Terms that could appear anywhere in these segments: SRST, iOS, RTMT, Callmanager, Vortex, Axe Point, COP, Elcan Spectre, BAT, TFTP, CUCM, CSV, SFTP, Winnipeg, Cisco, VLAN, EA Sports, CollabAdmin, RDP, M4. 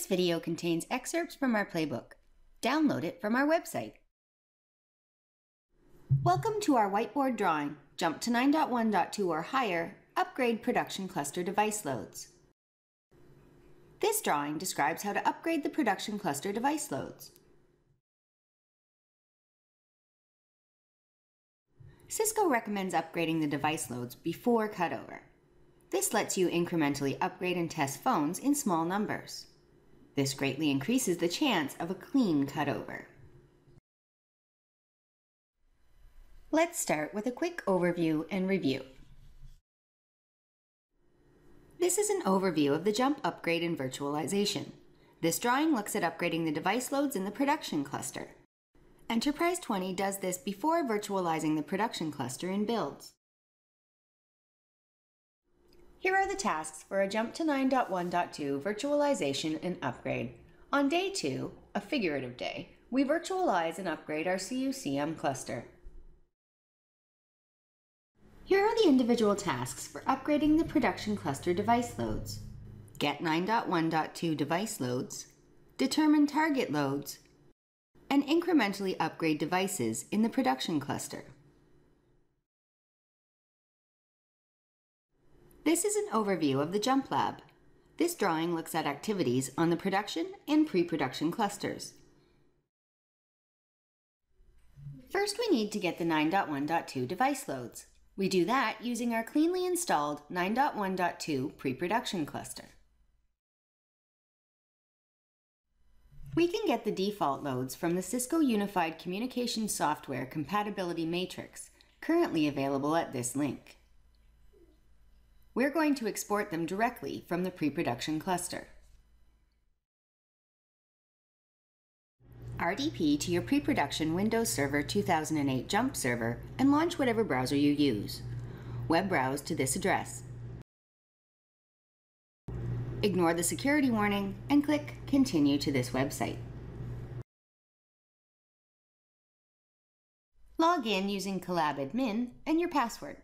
This video contains excerpts from our playbook. Download it from our website. Welcome to our whiteboard drawing, Jump to 9.1.2 or higher, Upgrade Production Cluster Device Loads. This drawing describes how to upgrade the production cluster device loads. Cisco recommends upgrading the device loads before cutover. This lets you incrementally upgrade and test phones in small numbers. This greatly increases the chance of a clean cutover. Let's start with a quick overview and review. This is an overview of the Jump upgrade and virtualization. This drawing looks at upgrading the device loads in the production cluster. Enterprise 20 does this before virtualizing the production cluster in builds. Here are the tasks for a Jump to 9.1.2 virtualization and upgrade. On day 2, a figurative day, we virtualize and upgrade our CUCM cluster. Here are the individual tasks for upgrading the production cluster device loads. Get 9.1.2 device loads, determine target loads, and incrementally upgrade devices in the production cluster. This is an overview of the Jump Lab. This drawing looks at activities on the production and pre-production clusters. First, we need to get the 9.1.2 device loads. We do that using our cleanly installed 9.1.2 pre-production cluster. We can get the default loads from the Cisco Unified Communication Software Compatibility Matrix, currently available at this link. We're going to export them directly from the pre-production cluster. RDP to your pre-production Windows Server 2008 Jump server and launch whatever browser you use. Web browse to this address. Ignore the security warning and click Continue to this website. Log in using CollabAdmin and your password.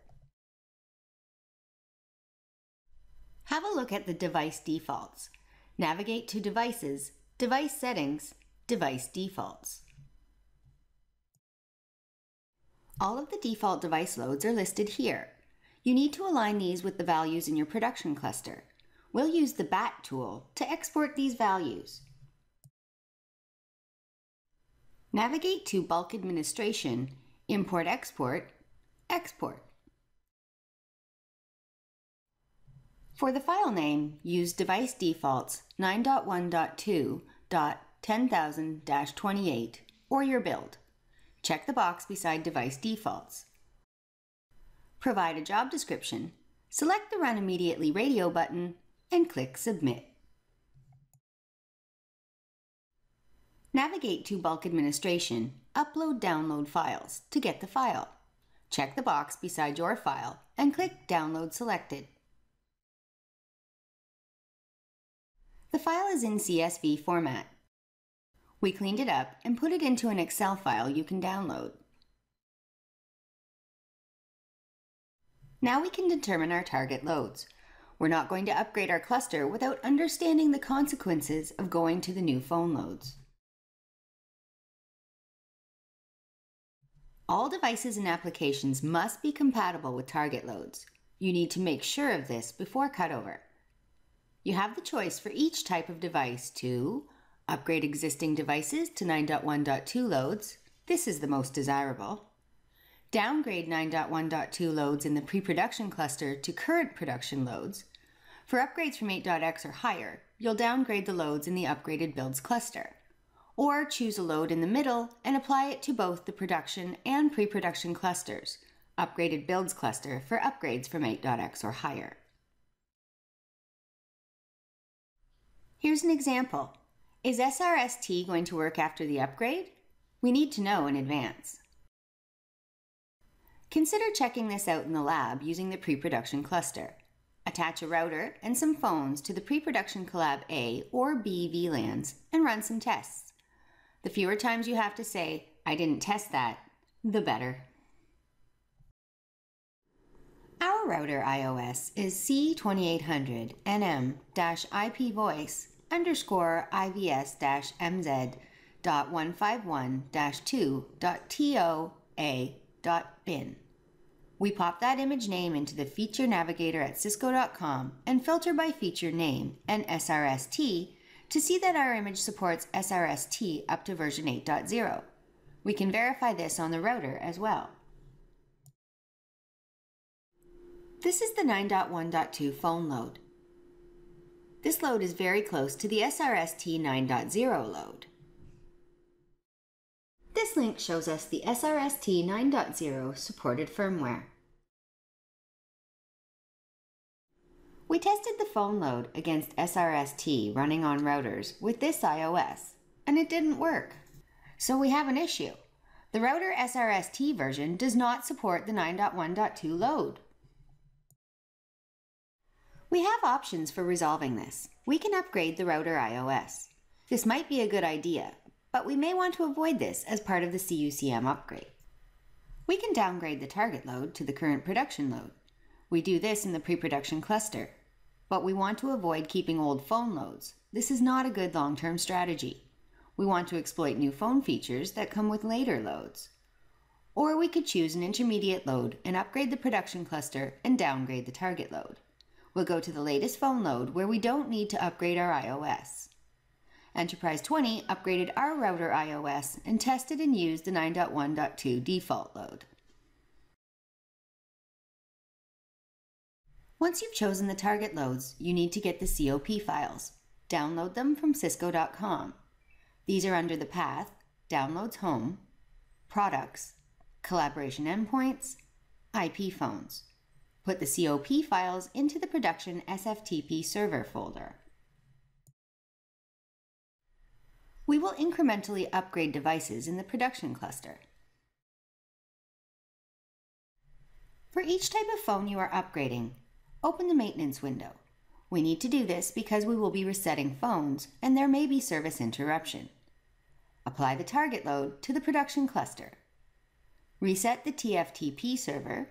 Have a look at the device defaults. Navigate to Devices, Device Settings, Device Defaults. All of the default device loads are listed here. You need to align these with the values in your production cluster. We'll use the BAT tool to export these values. Navigate to Bulk Administration, Import Export, Export. For the file name, use device defaults 9.1.2.10000-28 or your build. Check the box beside device defaults. Provide a job description. Select the Run Immediately radio button and click Submit. Navigate to Bulk Administration, Upload Download Files to get the file. Check the box beside your file and click Download Selected. The file is in CSV format. We cleaned it up and put it into an Excel file you can download. Now we can determine our target loads. We're not going to upgrade our cluster without understanding the consequences of going to the new phone loads. All devices and applications must be compatible with target loads. You need to make sure of this before cutover. You have the choice for each type of device to upgrade existing devices to 9.1.2 loads. This is the most desirable. Downgrade 9.1.2 loads in the pre-production cluster to current production loads. For upgrades from 8.x or higher, you'll downgrade the loads in the upgraded builds cluster. Or choose a load in the middle and apply it to both the production and pre-production clusters, upgraded builds cluster for upgrades from 8.x or higher. Here's an example. Is SRST going to work after the upgrade? We need to know in advance. Consider checking this out in the lab using the pre-production cluster. Attach a router and some phones to the pre-production Collab A or B VLANs and run some tests. The fewer times you have to say, "I didn't test that," the better. Our router iOS is C2800 NM-IP voice /IVS-MZ.151-2.toa.bin. We pop that image name into the feature navigator at cisco.com and filter by feature name and SRST to see that our image supports SRST up to version 8.0. We can verify this on the router as well. This is the 9.1.2 phone load. This load is very close to the SRST 9.0 load. This link shows us the SRST 9.0 supported firmware. We tested the phone load against SRST running on routers with this iOS, and it didn't work. So we have an issue. The router SRST version does not support the 9.1.2 load. We have options for resolving this. We can upgrade the router iOS. This might be a good idea, but we may want to avoid this as part of the CUCM upgrade. We can downgrade the target load to the current production load. We do this in the pre-production cluster, but we want to avoid keeping old phone loads. This is not a good long-term strategy. We want to exploit new phone features that come with later loads. Or we could choose an intermediate load and upgrade the production cluster and downgrade the target load. We'll go to the latest phone load where we don't need to upgrade our iOS. Enterprise 20 upgraded our router iOS and tested and used the 9.1.2 default load. Once you've chosen the target loads, you need to get the COP files. Download them from cisco.com. These are under the path Downloads Home, Products, Collaboration Endpoints, IP Phones. Put the COP files into the production SFTP server folder. We will incrementally upgrade devices in the production cluster. For each type of phone you are upgrading, open the maintenance window. We need to do this because we will be resetting phones and there may be service interruption. Apply the target load to the production cluster. Reset the TFTP server,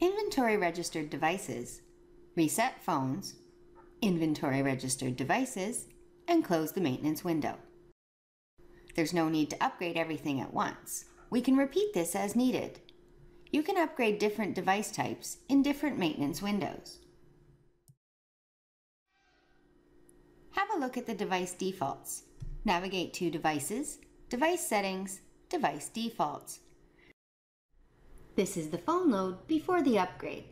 inventory registered devices, reset phones, inventory registered devices, and close the maintenance window. There's no need to upgrade everything at once. We can repeat this as needed. You can upgrade different device types in different maintenance windows. Have a look at the device defaults. Navigate to Devices, Device Settings, Device Defaults. This is the phone load before the upgrade.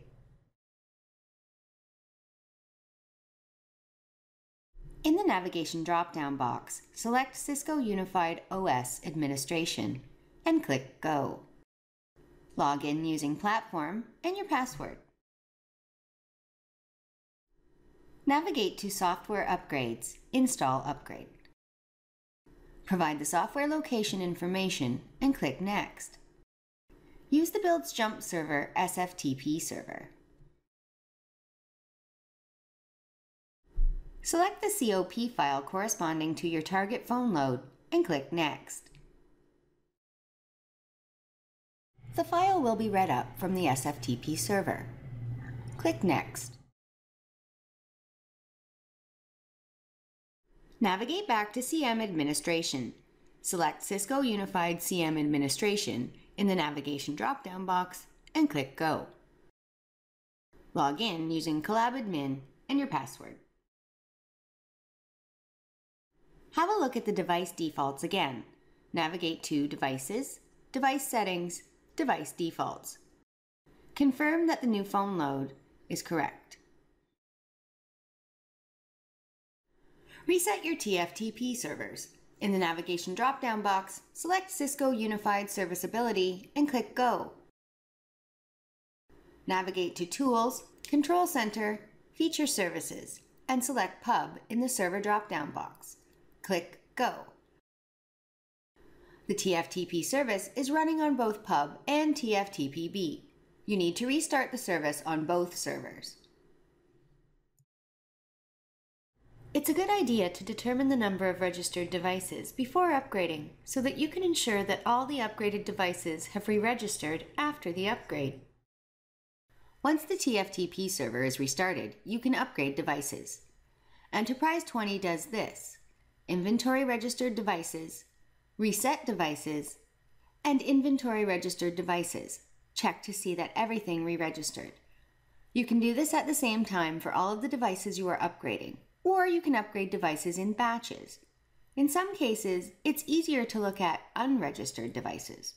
In the navigation drop-down box, select Cisco Unified OS Administration and click Go. Log in using platform and your password. Navigate to Software Upgrades, Install Upgrade. Provide the software location information and click Next. Use the build's jump server SFTP server. Select the COP file corresponding to your target phone load and click Next. The file will be read up from the SFTP server. Click Next. Navigate back to CM Administration. Select Cisco Unified CM Administration in the navigation drop-down box and click Go. Log in using CollabAdmin and your password. Have a look at the device defaults again. Navigate to Devices, Device Settings, Device Defaults. Confirm that the new phone load is correct. Reset your TFTP servers. In the navigation drop-down box, select Cisco Unified Serviceability and click Go. Navigate to Tools, Control Center, Feature Services, and select Pub in the server drop-down box. Click Go. The TFTP service is running on both Pub and TFTPB. You need to restart the service on both servers. It's a good idea to determine the number of registered devices before upgrading so that you can ensure that all the upgraded devices have re-registered after the upgrade. Once the TFTP server is restarted, you can upgrade devices. Enterprise 20 does this: inventory registered devices, reset devices, and inventory registered devices. Check to see that everything re-registered. You can do this at the same time for all of the devices you are upgrading, or you can upgrade devices in batches. In some cases, it's easier to look at unregistered devices.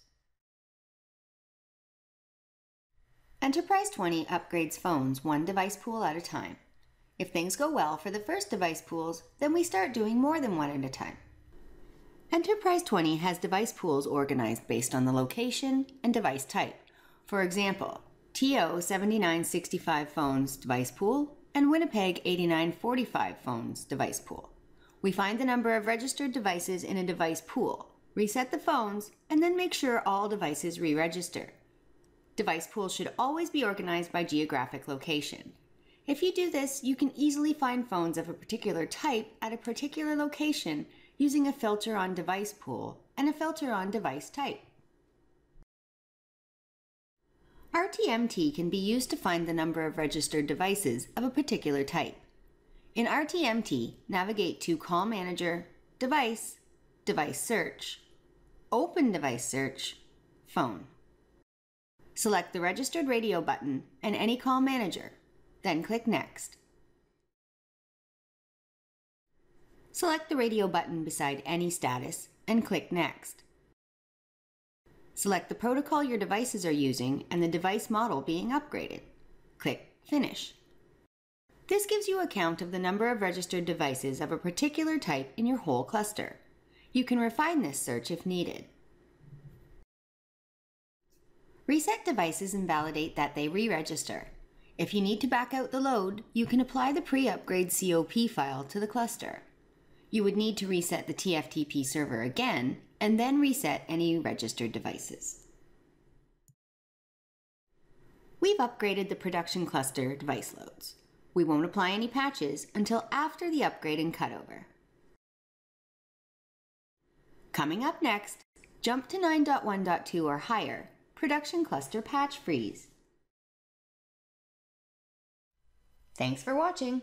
Enterprise 20 upgrades phones one device pool at a time. If things go well for the first device pools, then we start doing more than one at a time. Enterprise 20 has device pools organized based on the location and device type. For example, TO 7965 phones device pool and Winnipeg 8945 phones device pool. We find the number of registered devices in a device pool, reset the phones, and then make sure all devices re-register. Device pools should always be organized by geographic location. If you do this, you can easily find phones of a particular type at a particular location using a filter on device pool and a filter on device type. RTMT can be used to find the number of registered devices of a particular type. In RTMT, navigate to Call Manager, Device, Device Search, Open Device Search, Phone. Select the Registered Radio button and any call manager. Then click Next. Select the radio button beside any status and click Next. Select the protocol your devices are using and the device model being upgraded. Click Finish. This gives you a count of the number of registered devices of a particular type in your whole cluster. You can refine this search if needed. Reset devices and validate that they re-register. If you need to back out the load, you can apply the pre-upgrade COP file to the cluster. You would need to reset the TFTP server again, and then reset any registered devices. We've upgraded the production cluster device loads. We won't apply any patches until after the upgrade and cutover. Coming up next, jump to 9.1.2 or higher, production cluster patch freeze. Thanks for watching!